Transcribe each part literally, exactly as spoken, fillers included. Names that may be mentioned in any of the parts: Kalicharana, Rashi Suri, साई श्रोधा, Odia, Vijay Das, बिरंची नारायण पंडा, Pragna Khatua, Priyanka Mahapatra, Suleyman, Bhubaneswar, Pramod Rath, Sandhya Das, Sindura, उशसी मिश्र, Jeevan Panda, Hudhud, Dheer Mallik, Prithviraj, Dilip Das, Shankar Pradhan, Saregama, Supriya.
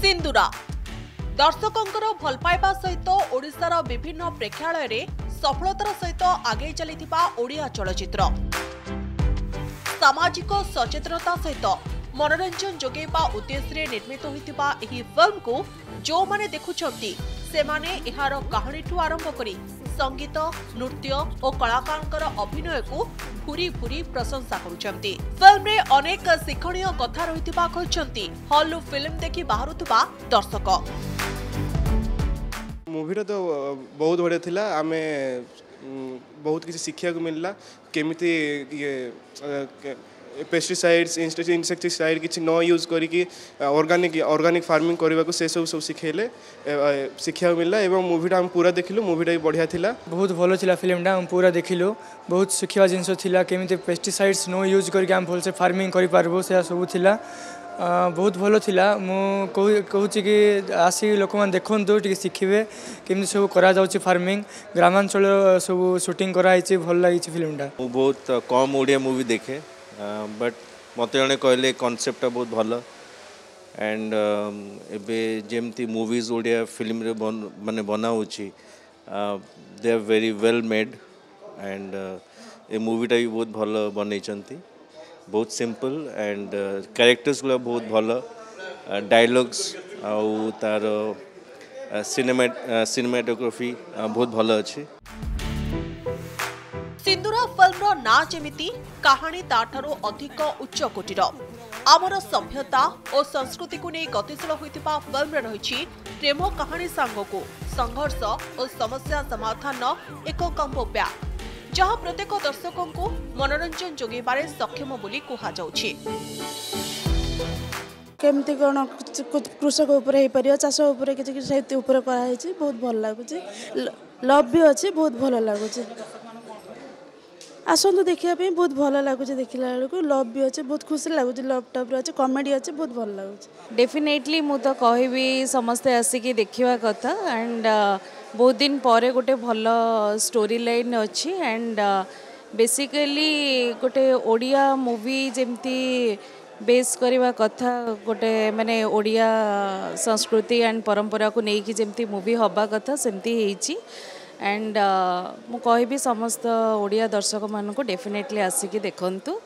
सिंदूरा दर्शकों भल पाइबा सहित ओडिशार विभिन्न प्रेक्षालय सफलतार सहित आगे चलिथिबा ओडिया चलचित्र सामाजिक सचेतनता सहित मनोरंजन जोगेवा उद्देश्य निर्मित होइथिबा एही फिल्म को जो माने देखुछंती से माने एहार कहानी ठू आरंभ करी संगीत नृत्य और कलाकारंकर अभिनय को भूरी भूरी प्रशंसा करुछंती। फिल्म रे अनेक शिक्षणीय कथा रहिथिबा कहछंती हॉल फिल्म देखि बाहरुथबा दर्शक। मूवी रे तो बहुत बढ़िया थिला, आमे बहुत किसी शिक्षा को मिलला केमिति ये पेस्टिसाइड्स इंसेक्टिसाइड किसी न यूज करी ऑर्गेनिक ऑर्गेनिक फार्मिंग करने को से सब सब शिखेले शिक्षा मिलला एवं मूवीटा हम पूरा देखिलु। मूवीटा भी बढ़िया थिला, बहुत भलो थिला फिल्मटा, हम पूरा देखिलु। बहुत शिखवा जिनस थिला केमिते पेस्टिसाइड्स नो यूज करके हम भल से फार्मिंग करि पारबो, से सब थिला बहुत भलो थिला। मु कहूची कि आसी लोक मैंने देखु टे शिखे केमी सब कर फार्मिंग ग्रामांचल सब सुटिंग कराई, भल लगी फिल्मटा। बहुत कम ओडिया मूवी देखे बट मत जड़े कहले कनसेप्टा बहुत भल एंड एमती मुवीज ओडिया फिल्म मानने बनाऊँ they are very well made and ए मूवीटा भी बहुत भल बन, बहुत सिंपल एंड कैरेक्टर्स गुला बहुत भल, डायलॉग्स आउ तार सिनेमेटोग्राफी बहुत भल अच्छी। सिंदूरा फिल्म ना जेमिति कहानी ताठारो अधिक उच्च कोटीर आमर सभ्यता और संस्कृति को नहीं गतिशील होता फिल्म रही प्रेम कहानी सांग को संघर्ष और समस्या समाधान एक कम्बो पैक जहां प्रत्येक दर्शकों को मनोरंजन जोगेबारे सक्षम बोली कहा जाउछि। केमती कौन कृषक उपरे चाष उपरे बहुत भल लगुचे, लव भी अच्छे बहुत भल लगुचे, आसतु देखा बहुत भल लगुच, देखला बेलू लव भी अच्छे बहुत खुशी लगुच, लव टाइप अच्छे कमेडी अच्छे बहुत भल लगुच। डेफिनेटली मु तो कहबी समस्ते आसिक देखा कथा एंड बहुत दिन पर गोटे भल स्टोरी लाइन अच्छी एंड बेसिकली गोटे ओडिया मूवी जमती बेस करवा कथा गोटे माने ओडिया संस्कृति एंड परंपरा को लेकिन जमती मूवी हवा कथा सेमती होइची एंड मु कहबी समस्त ओडिया दर्शक मान को डेफिनेटली आसिक देखंतु।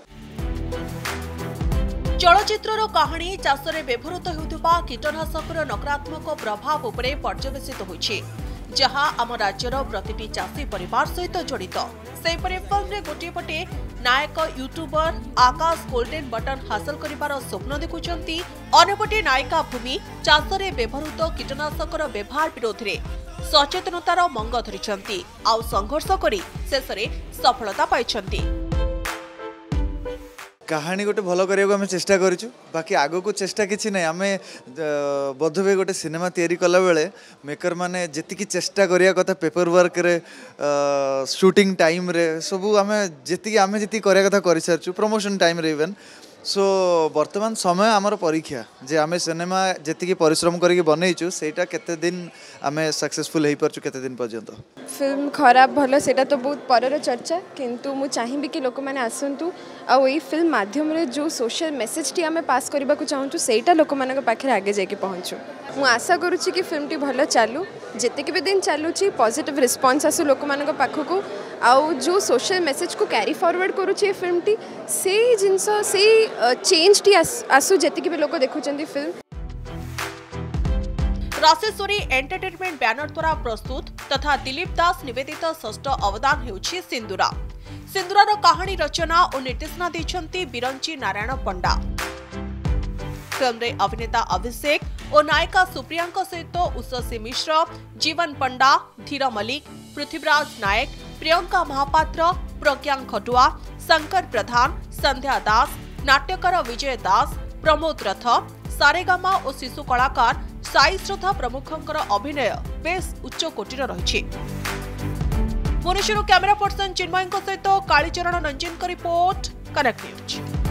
चलचित्रर कहानी चाषरे व्यवहृत होउतबा कीटनाशकर नकारात्मक प्रभाव उपरे पर्यवेसित होइछि जहा आम राज्यर प्रतिटी चाषी परिवार सहित जड़ित। सेपरे फिल्म रे गोटे पटे नायक यूट्यूबर आकाश गोल्डन बटन हासिल करिबार स्वप्न देखुचंती, अनपटे नायिका भूमि चाषरे व्यवहृत कीटनाशकर व्यवहार विरोध रे सचेतनतार मंग धरिछंती आउ संघर्ष करी शेषरे सफलता पाइछंती। कहानी गोटे भल करबा हम चेष्टा करिछु, बाकी आगो को चेष्टा किछि नै। आमे बद्धवे गोटे सिनेमा तयारी कला बेले मेकर माने जेतिकी चेष्टा करिया कथा पेपर वर्क रे शूटिंग टाइम रे सबु आमे जेतिकी आमे जेतिकी करिया कथा करि सरछु प्रमोशन टाइम रे इवन। सो वर्तमान समय आमर परीक्षा जे आमे सिनेमा जेतिकी परिश्रम करके बनैछु सेटा केते दिन आमे सक्सेसफुल हे परछु केते दिन पर्यंत। फिल्म खराब भलो सेटा तो बहुत परर चर्चा, किंतु मु चाहिबी कि लोक माने आसंतु आ ओई फिल्म माध्यम रे जो सोशल मेसेज टी आमे पास करबा को चाहंतु सेटा लोक माने के पाखरे आगे जाके पहुंचो। मु आशा करूची कि फिल्म टी भलो चालू, जेतिकी भी दिन चालूची पॉजिटिव रिस्पांस आसु लोक माने के पाखो को आउ जो सोशल मेसेज को कैरी फॉरवर्ड करूची फिल्म टी से जिंस से चेंज टी आसु जेतिकी भी लोक देखुचंदी। फिल्म राशि सूरी एंटरटेनमेंट बैनर द्वारा प्रस्तुत तथा दिलीप दास निवेदित षष्ठ अवदान हेउछि सिंदूरा। सिंदूरार कहानी रचना और निर्देशना देछंती बिरंची नारायण पंडा। फिल्म रे अभिनेता अभिषेक और नायिका सुप्रिया सहित उशसी मिश्र, जीवन पंडा, धीर मल्लिक, पृथ्वीराज नायक, प्रियंका महापात्र, प्रज्ञा खटुआ, शंकर प्रधान, संध्या दास, नाट्यकार विजय दास, प्रमोद रथ, सारेगामा और शिशु कलाकार साई श्रोधा प्रमुखंकर अभिनय बेस उच्च कोटीर रही। भुवनेश्वर कैमेरा पर्सन चिन्मयों सहित Kalicharan Ranjan report connect news.